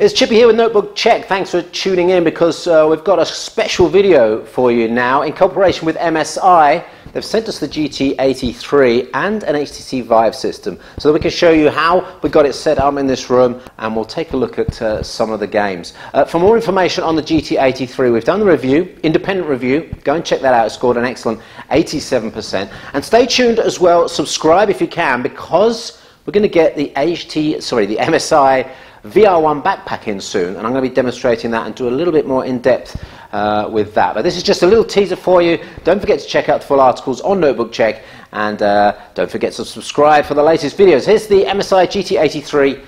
It's Chippy here with Notebookcheck. Thanks for tuning in because we've got a special video for you now. In cooperation with MSI, they've sent us the GT83 and an HTC Vive system so that we can show you how we got it set up in this room, and we'll take a look at some of the games. For more information on the GT83, we've done the review, independent review. Go and check that out. It scored an excellent 87%. And stay tuned as well. Subscribe if you can, because we're going to get the MSI VR1 backpack in soon, and I'm going to be demonstrating that and do a little bit more in depth with that. But this is just a little teaser for you. Don't forget to check out the full articles on Notebookcheck, and don't forget to subscribe for the latest videos. Here's the MSI GT83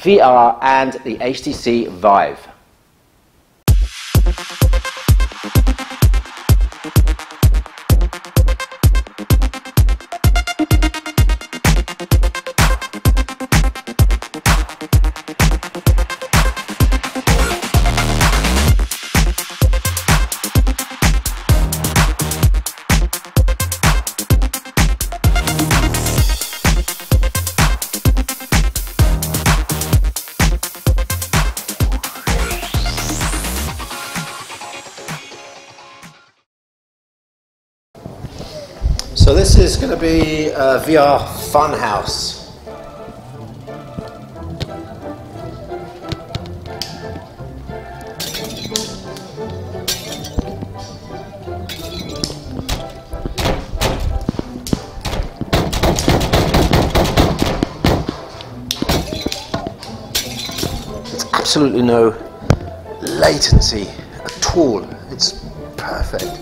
VR and the HTC Vive. So this is going to be a VR Funhouse. It's absolutely no latency at all. It's perfect.